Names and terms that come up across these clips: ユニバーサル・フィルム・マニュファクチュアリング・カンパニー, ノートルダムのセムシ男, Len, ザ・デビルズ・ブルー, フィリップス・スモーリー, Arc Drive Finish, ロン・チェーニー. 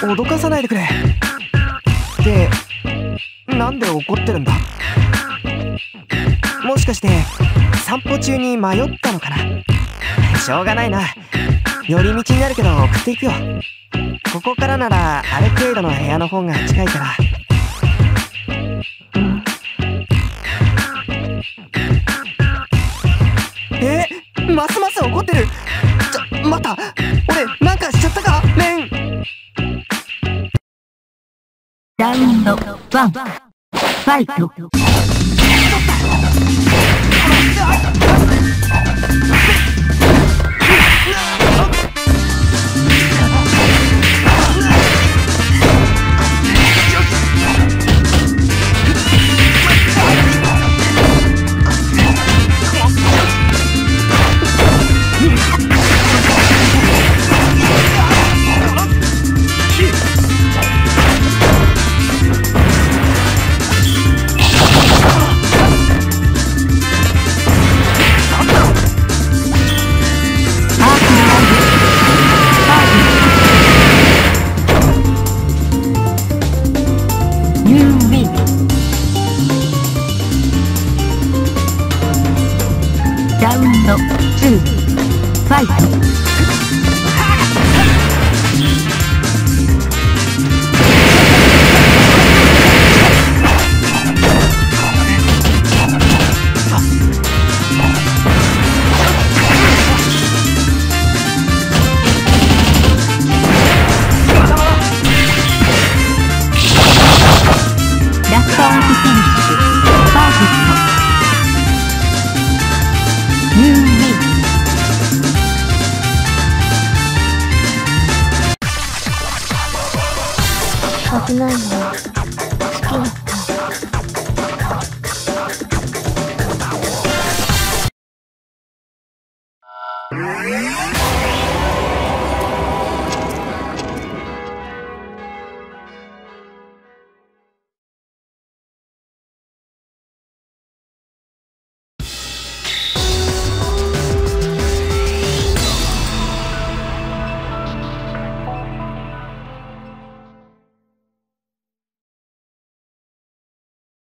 脅かさないでくれ。で、なんで怒ってるんだ？もしかして散歩中に迷ったのかな？しょうがないな。寄り道になるけど送っていくよ。ここからならある程度の部屋の方が近いから。ますます怒ってる。ちょ、待った。俺なんかしちゃったか？レン。ラウンド1、ファイト。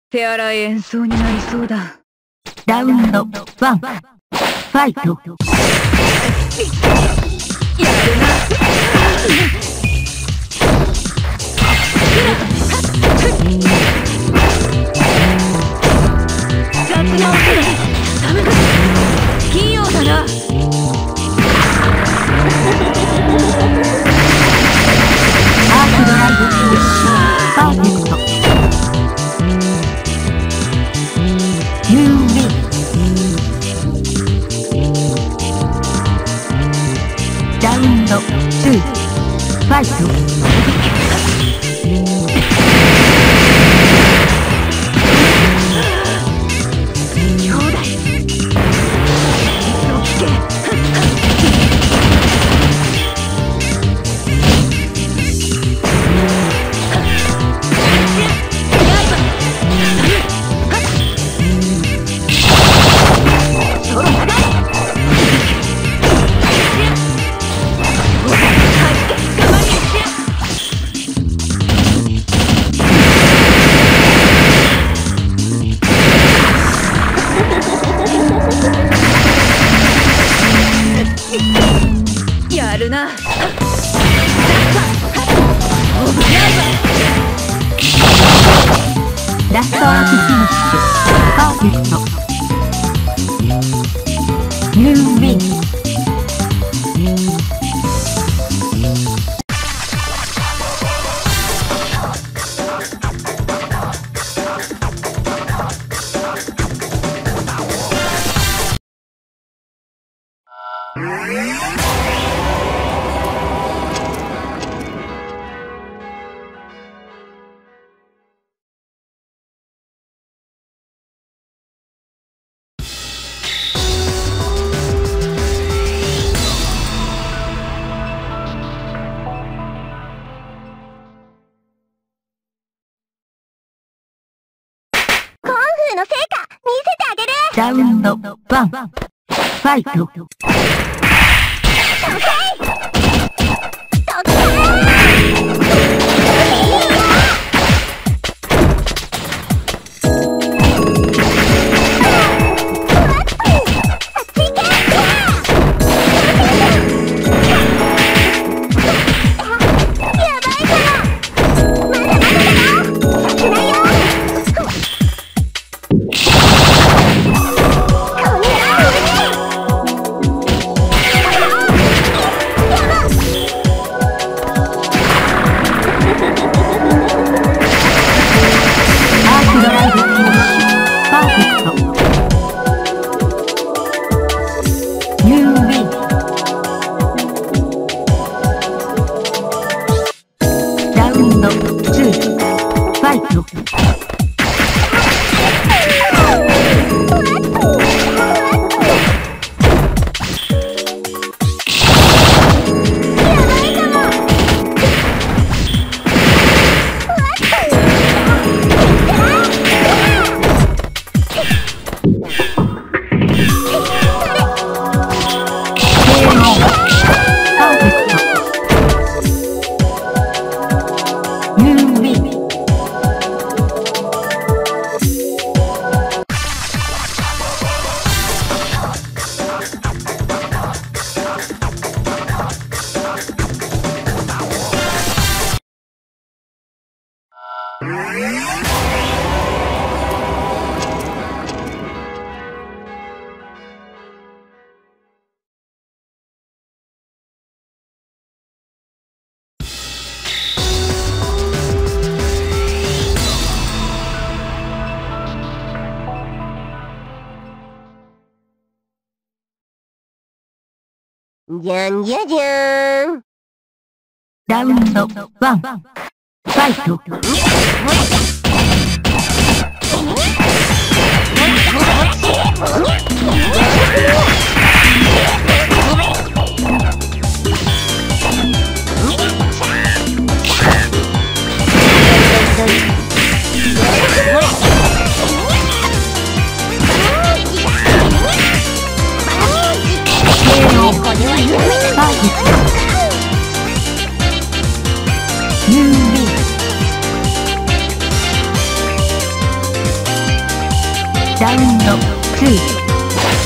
手荒い演奏になりそうだ。ラウンド1、ファイト。やるな。雑な音で寒くて金曜だな。アークドライブフィニッシュ、パーフェクト。ファイト。ラウンド1、ファイト。じゃんじゃじゃーん。ラウンド1、ファイト。ラウンド2、フ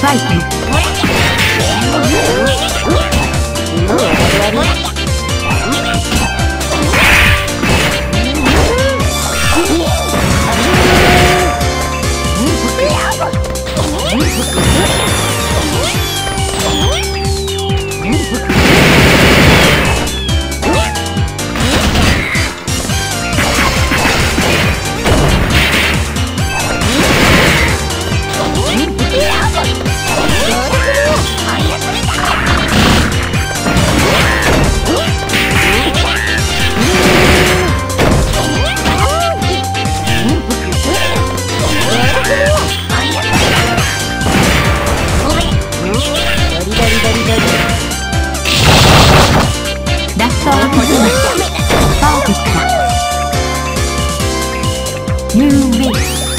ァイト。You win.